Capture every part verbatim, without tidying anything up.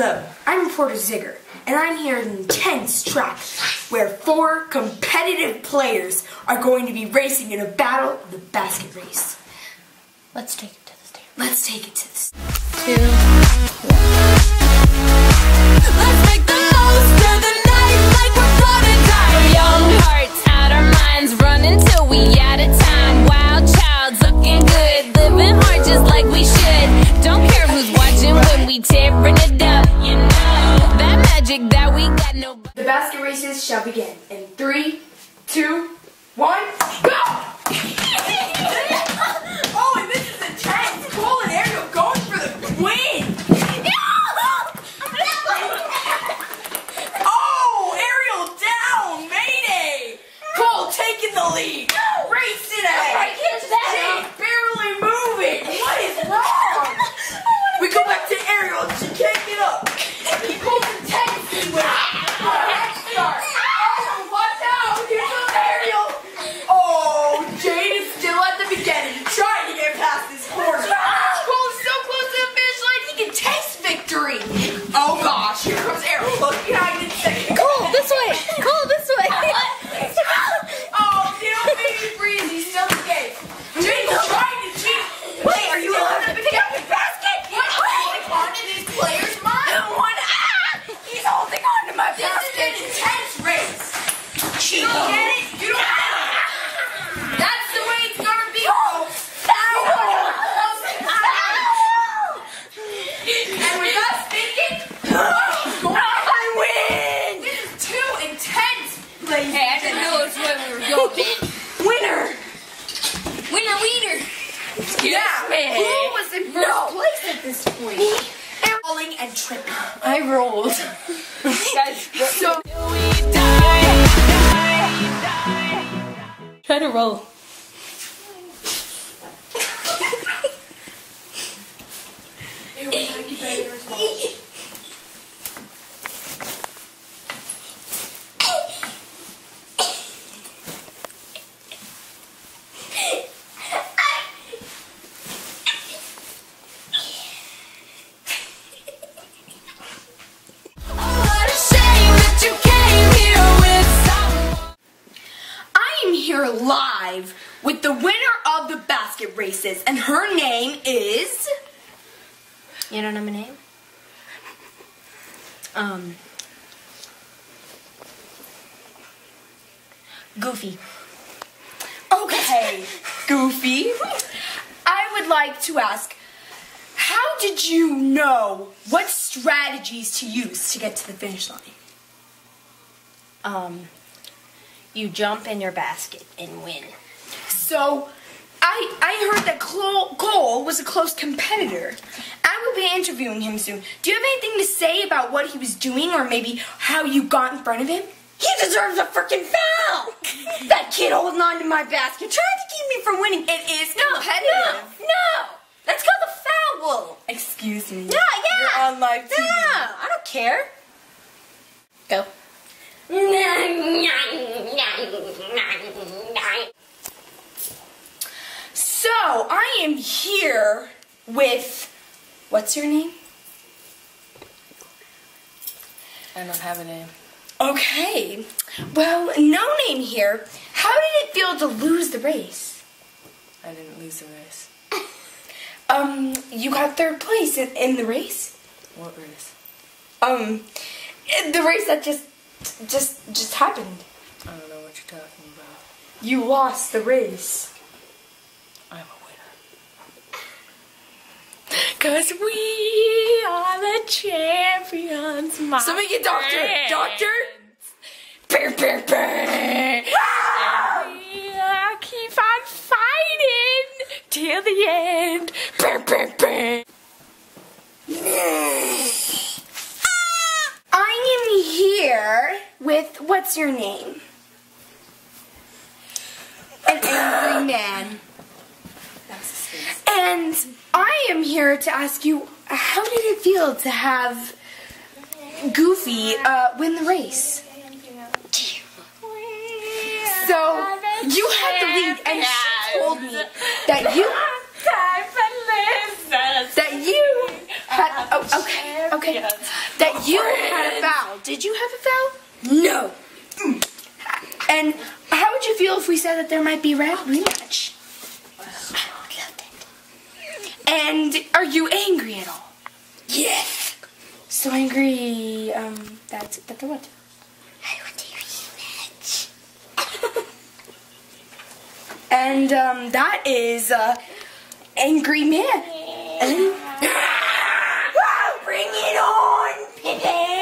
Hello, I'm reporter Zigger, and I'm here in an intense track where four competitive players are going to be racing in a battle of the basket race. Let's take it to the stage. Let's take it to the stage. Two, one. Let's make the most of the night like we're gonna die. Our young hearts out our minds, running till we out of time. Wild child's looking good, living hard just like we should. Don't care who's watching when we tearing it up. You know that magic that we got no. The basket races shall begin in three, two, one, go! Try to roll. Live with the winner of the basket races, and her name is. You don't know my name? Um. Goofy. Okay, Goofy. I would like to ask, how did you know what strategies to use to get to the finish line? Um. You jump in your basket and win. So, I I heard that Cole, Cole was a close competitor. I will be interviewing him soon. Do you have anything to say about what he was doing or maybe how you got in front of him? He deserves a freaking foul! That kid holding on to my basket, trying to keep me from winning. It is competitive. No, no, no. That's called a foul. Excuse me. No, yeah. You're on live T V. No, I don't care. Go. So, I am here with, what's your name? I don't have a name. Okay. Well, no name here. How did it feel to lose the race? I didn't lose the race. um, you got third place in, in the race? What race? Um, the race that just... Just, just happened. I don't know what you're talking about. You lost the race. I'm a winner. Cause we are the champions, my somebody get doctor, friends. Doctor. Brr, brr, brr. And we uh, keep on fighting till the end. Brr, brr, brr. With what's your name? An angry man. And I am here to ask you, how did it feel to have Goofy uh, win the race? So you had the lead, and she told me that you that you had. Oh, okay. earlier? Okay. Yeah, that you had a foul. Did you have a foul? No. Mm. And how would you feel if we said that there might be rat rematch? And are you angry at all? Yes. So angry, um, that's, that's what? I want a rematch. And, um, that is, uh, Angry Man. Oh, bring it on, Pippi.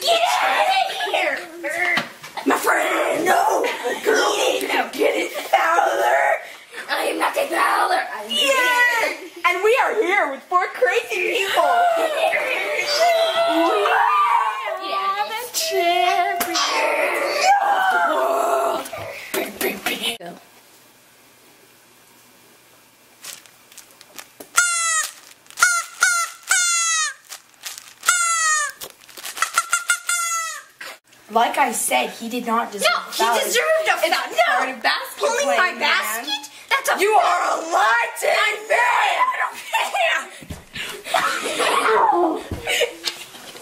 Get out of here. My friend, no. Girl, get it. Now get it, Fowler. I am not a Fowler. Yeah. And we are here with four crazy people. Like I said, he did not deserve no, a foul. No, he deserved a foul. It's no, a basket pulling play, my man. basket? That's a You foul. are a lying man.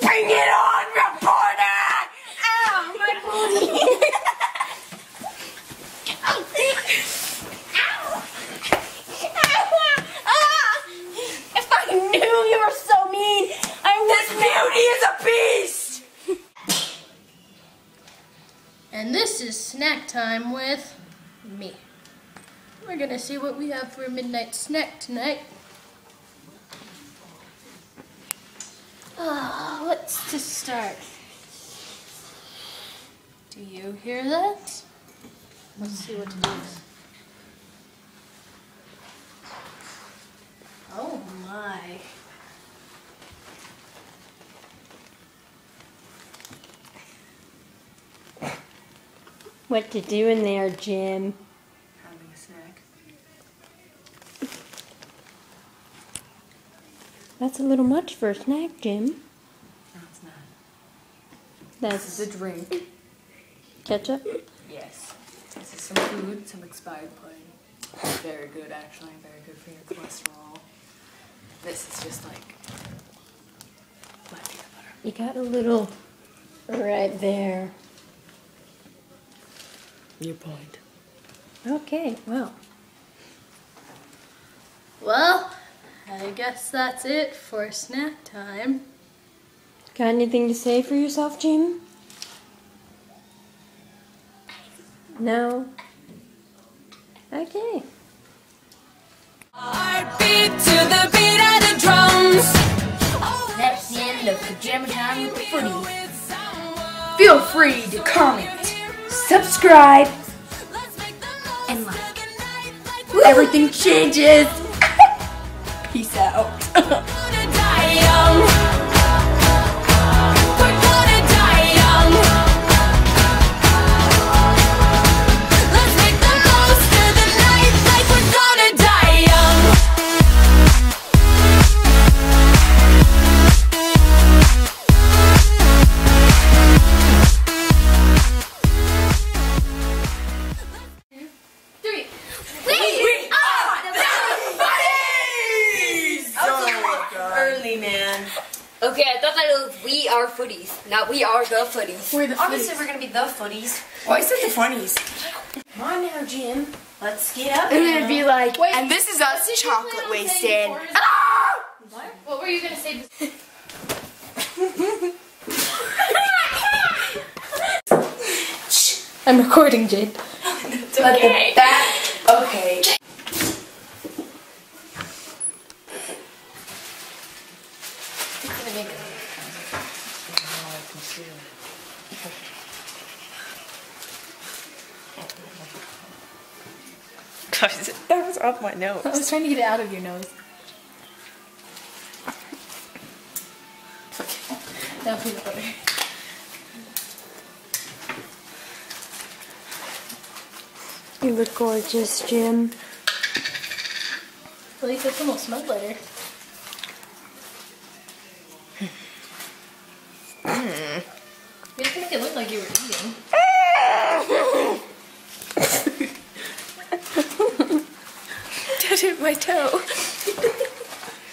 Bring it on, reporter! Ow, my body. Ow. Ah. If I knew you were so mean, I would. This beauty is a beast. And this is snack time with me. We're gonna see what we have for a midnight snack tonight. Oh, what's to start? Do you hear that? Let's see what it is. Oh my. What to do in there, Jim? Having a snack. That's a little much for a snack, Jim. No, it's not. That's this is a drink. Ketchup? Yes. This is some food, some expired pudding. Very good, actually. Very good for your cholesterol. This is just like black peanut butter. You got a little right there. Your point. Okay, well. Well, I guess that's it for snack time. Got anything to say for yourself, Jim? No? Okay. Heartbeat to the beat of the drums. That's the end of Pajama Time with the Footies. Feel free to comment, subscribe, and like. Woo! Everything changes. Peace out. Okay, I thought that it was we are footies. Now we are the footies. We're the Obviously, footies. We're going to be the footies. Why is it the funnies? Come on now, Jim. Let's get up. And it'd be like, Wait, and this is us chocolate wasted. Ah! What? What were you going to say? I'm recording, Jade. It's okay. Okay. That was off my nose. I was trying to get it out of your nose. Okay. Now peanut butter. You look gorgeous, Jim. At least it's almost smelled better. Mm. You have to make it look like you were eating. my toe.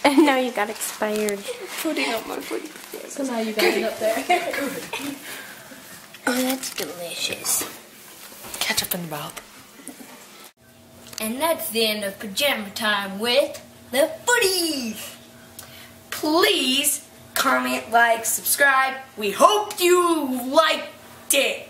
And now you got expired. Putting up my footy. So now you got it up there. Oh, that's delicious. Ketchup in the mouth. And that's the end of Pajama Time with The Footies. Please comment, like, subscribe. We hope you liked it.